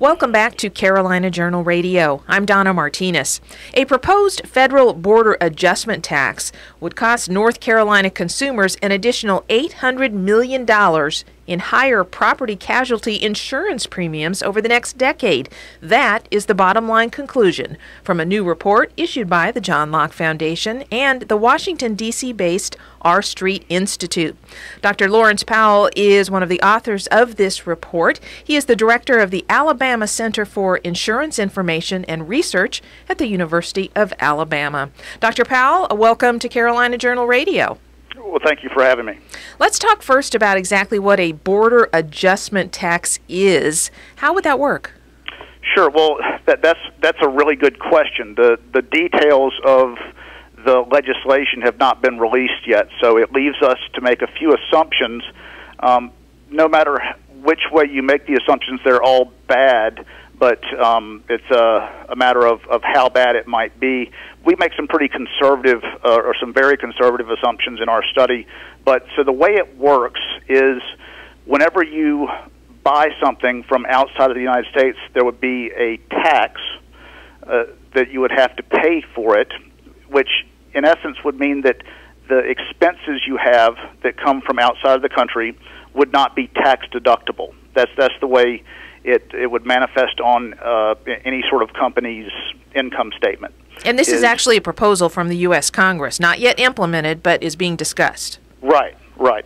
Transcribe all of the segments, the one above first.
Welcome back to Carolina Journal Radio. I'm Donna Martinez. A proposed federal border adjustment tax would cost North Carolina consumers an additional $800 million in higher property casualty insurance premiums over the next decade. That is the bottom line conclusion from a new report issued by the John Locke Foundation and the Washington, D.C.-based R Street Institute. Dr. Lawrence Powell is one of the authors of this report. He is the director of the Alabama Center for Insurance Information and Research at the University of Alabama. Dr. Powell, welcome to Carolina Journal Radio. Well, thank you for having me. Let's talk first about exactly what a border adjustment tax is. How would that work? Sure. Well, that's a really good question. The details of the legislation have not been released yet, so it leaves us to make a few assumptions. No matter which way you make the assumptions, they're all bad, but it's a matter of how bad it might be. We make some pretty conservative or some very conservative assumptions in our study. But so the way it works is whenever you buy something from outside of the United States, there would be a tax that you would have to pay for it, which in essence would mean that the expenses you have that come from outside of the country would not be tax deductible. That's the way it would manifest on any sort of company's income statement. And this is actually a proposal from the U.S. Congress, not yet implemented, but is being discussed. Right,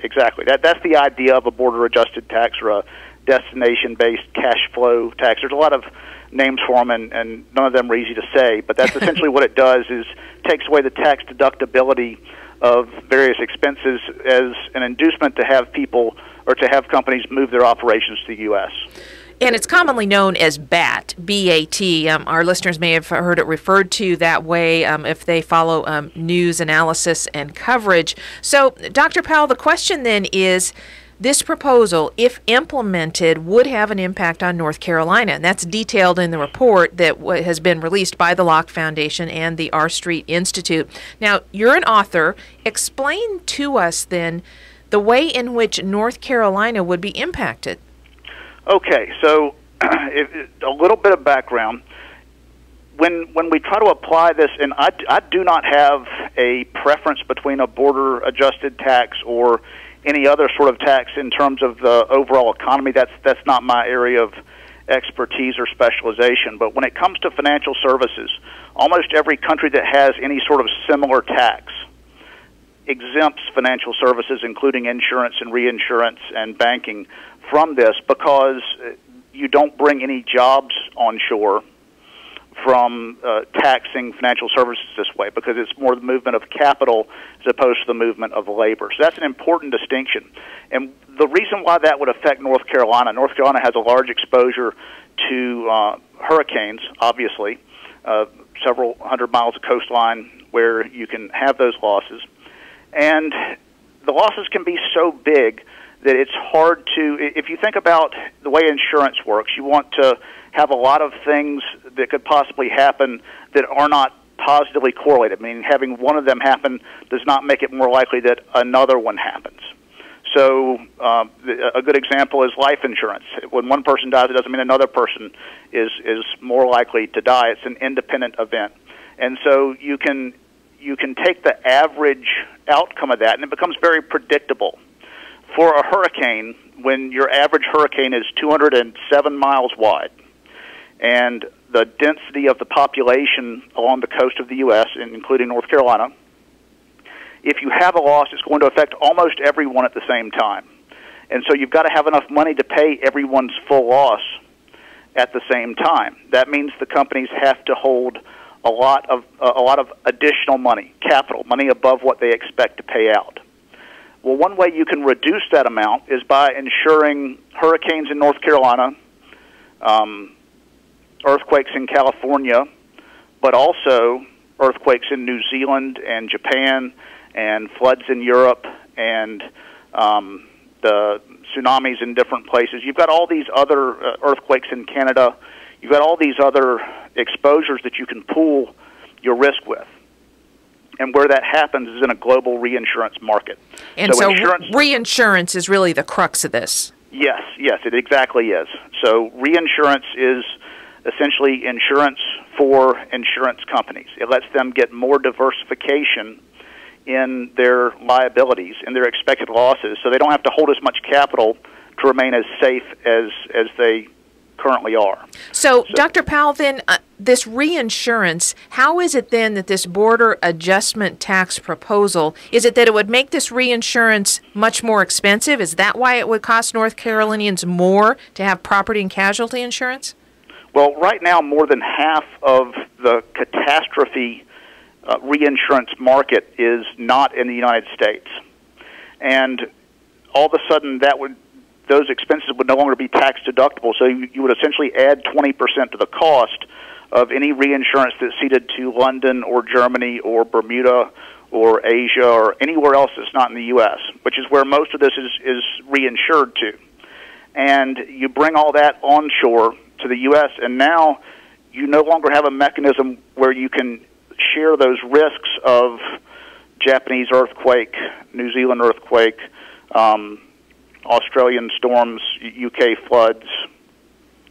exactly. That's the idea of a border-adjusted tax or a destination-based cash flow tax. There's a lot of names for them, and none of them are easy to say, but that's essentially what it does is takes away the tax deductibility of various expenses as an inducement to have people or to have companies move their operations to the U.S. And it's commonly known as BAT, B-A-T. Our listeners may have heard it referred to that way if they follow news analysis and coverage. So, Dr. Powell, the question then is, this proposal, if implemented, would have an impact on North Carolina. And that's detailed in the report that has been released by the Locke Foundation and the R Street Institute. Now, you're an author. Explain to us then the way in which North Carolina would be impacted. Okay, so a little bit of background. When we try to apply this, and I do not have a preference between a border-adjusted tax or any other sort of tax in terms of the overall economy. That's not my area of expertise or specialization. But when it comes to financial services, almost every country that has any sort of similar tax exempts financial services, including insurance and reinsurance and banking, from this because you don't bring any jobs onshore from taxing financial services this way because it's more the movement of capital as opposed to the movement of labor. So that's an important distinction. And the reason why that would affect North Carolina has a large exposure to hurricanes, obviously, several hundred miles of coastline where you can have those losses. And the losses can be so big that it's hard to, if you think about the way insurance works, you want to have a lot of things that could possibly happen that are not positively correlated. I mean, having one of them happen does not make it more likely that another one happens. So a good example is life insurance. When one person dies, it doesn't mean another person is more likely to die. It's an independent event. And so you can take the average outcome of that, and it becomes very predictable. For a hurricane, when your average hurricane is 207 miles wide and the density of the population along the coast of the U.S., including North Carolina, if you have a loss, it's going to affect almost everyone at the same time. And so you've got to have enough money to pay everyone's full loss at the same time. That means the companies have to hold a lot of additional money, capital, money above what they expect to pay out. Well, one way you can reduce that amount is by insuring hurricanes in North Carolina, earthquakes in California, but also earthquakes in New Zealand and Japan and floods in Europe and the tsunamis in different places. You've got all these other earthquakes in Canada. You've got all these other exposures that you can pool your risk with. And where that happens is in a global reinsurance market. And so reinsurance is really the crux of this. Yes, it exactly is. So reinsurance is essentially insurance for insurance companies. It lets them get more diversification in their liabilities and their expected losses, so they don't have to hold as much capital to remain as safe as they currently are. So Dr. Powell, then, this reinsurance, how is it then that this border adjustment tax proposal, is it that it would make this reinsurance much more expensive? Is that why it would cost North Carolinians more to have property and casualty insurance? Well, right now, more than half of the catastrophe reinsurance market is not in the United States. And all of a sudden, those expenses would no longer be tax deductible, so you would essentially add 20% to the cost of any reinsurance that's ceded to London or Germany or Bermuda or Asia or anywhere else that's not in the U.S., which is where most of this is reinsured to. And you bring all that onshore to the U.S., and now you no longer have a mechanism where you can share those risks of Japanese earthquake, New Zealand earthquake, Australian storms, UK floods.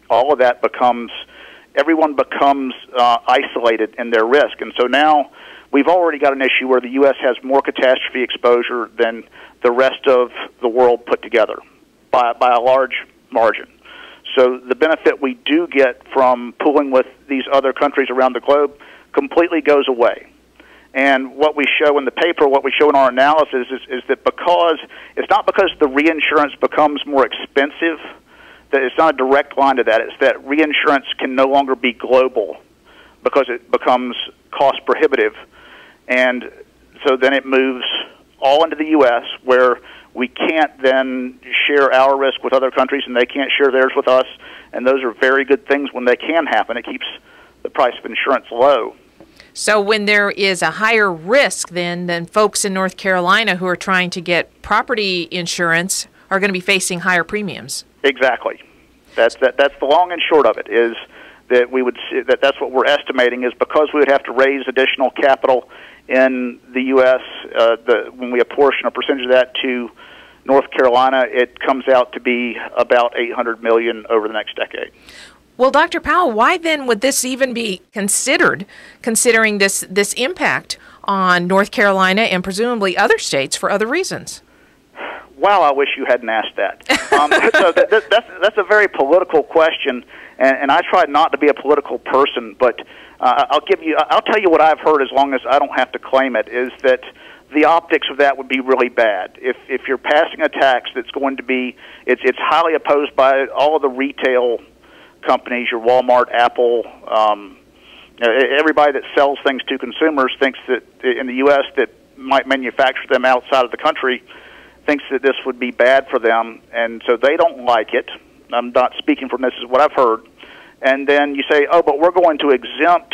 All of that everyone becomes isolated in their risk. And so now we've already got an issue where the U.S. has more catastrophe exposure than the rest of the world put together by a large margin. So the benefit we do get from pooling with these other countries around the globe completely goes away. And what we show in the paper, what we show in our analysis is that because it's not because the reinsurance becomes more expensive, that it's not a direct line to that. It's that reinsurance can no longer be global because it becomes cost prohibitive. And so then it moves all into the U.S. where we can't then share our risk with other countries and they can't share theirs with us. And those are very good things when they can happen. It keeps the price of insurance low. So when there is a higher risk then folks in North Carolina who are trying to get property insurance are going to be facing higher premiums. Exactly. That's the long and short of it, is that we would see that's what we're estimating, is because we would have to raise additional capital in the U.S., when we apportion a percentage of that to North Carolina, it comes out to be about $800 million over the next decade. Well, Dr. Powell, why then would this even be considered, considering this impact on North Carolina and presumably other states for other reasons? Wow, I wish you hadn't asked that. So that's a very political question, and I try not to be a political person, but I'll tell you what I've heard, as long as I don't have to claim it, is that the optics of that would be really bad. If you're passing a tax that's going to be, it's highly opposed by all of the retail companies, your Walmart, Apple, everybody that sells things to consumers thinks that in the U.S. that might manufacture them outside of the country thinks that this would be bad for them, and so they don't like it. I'm not speaking from this, is what I've heard. And then you say, oh, but we're going to exempt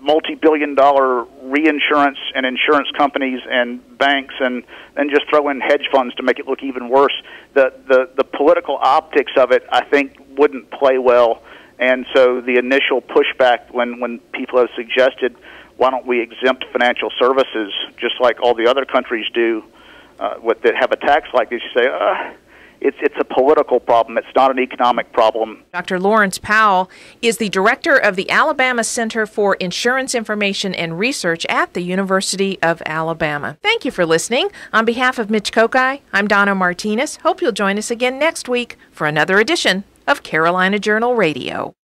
multi-billion-dollar reinsurance and insurance companies and banks, and then just throw in hedge funds to make it look even worse. The political optics of it, I think, wouldn't play well. And so the initial pushback when people have suggested, why don't we exempt financial services just like all the other countries do that have a tax like this, you say, It's a political problem. It's not an economic problem. Dr. Lawrence Powell is the director of the Alabama Center for Insurance Information and Research at the University of Alabama. Thank you for listening. On behalf of Mitch Kokai, I'm Donna Martinez. Hope you'll join us again next week for another edition of Carolina Journal Radio.